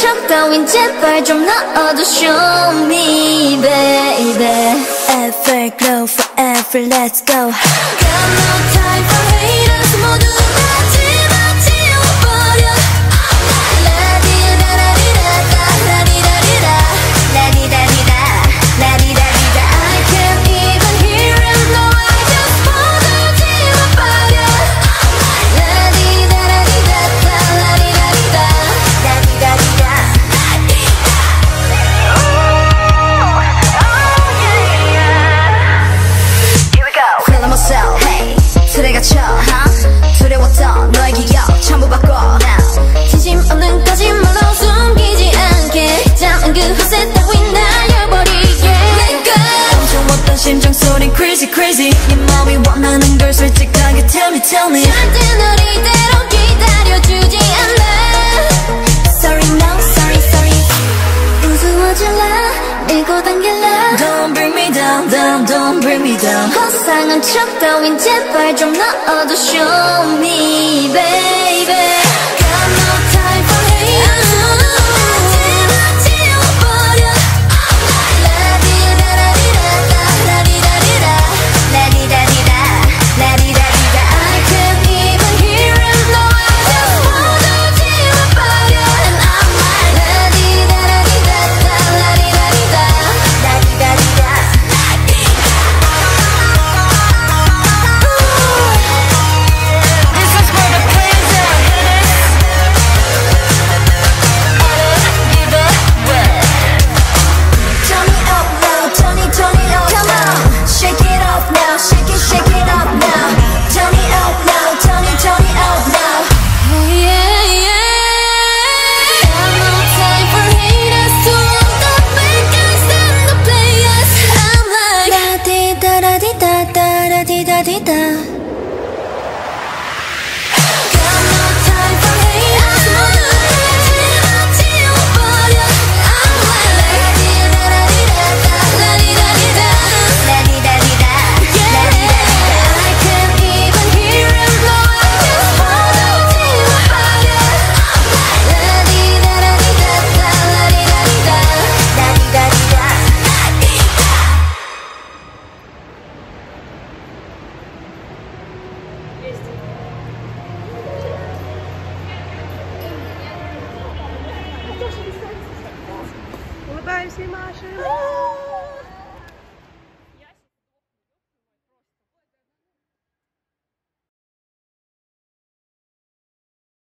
척 따윈 제발 좀 넣어도 show me baby Everglow forever let's go Got no time for haters 모두 다 지워버려 La di da da La di da da La di da da I can't even hear him no I just 모두 지워버려 La di da da La di da da La di da da Here we go Feeling myself Hey 틀에 갇혀 두려웠던 너의 기억 전부 바꿔 Now 진심 없는 거짓말로 숨기지 않게 작은 그 허세 따위 날려버리게 Let go 감정왔던 심장 소린 crazy crazy 네 마음이 원하는 걸 솔직하게 tell me tell me 절대 널 이대로 기다려주지 않아 Sorry no sorry sorry 우스워질라 밀고 당길라 Don't bring me down down don't bring me down 허상한 척 따윈 제발 좀 넣어도 show me baby Got no time for haters 다 지워버려 La di da La di da La di da La di da I can't even hear him no I just wanna 지워버려 And I'm like La di da La di da La di da La di da This is for the players and hitters Give Turn it up now, turn it up Come now. Shake it up now, shake it up now. Turn it up now, turn it up now. Got no time for haters to all the bad guys and the players. I'm like La di da la di da di da. Got no time for haters. 모두 다 지워버려. I'm like La di da la di da La di da La di da I can't even hear him no I just wanna 지워버려. I'm like La di da La di da La di da La di da Улыбаемся и машем.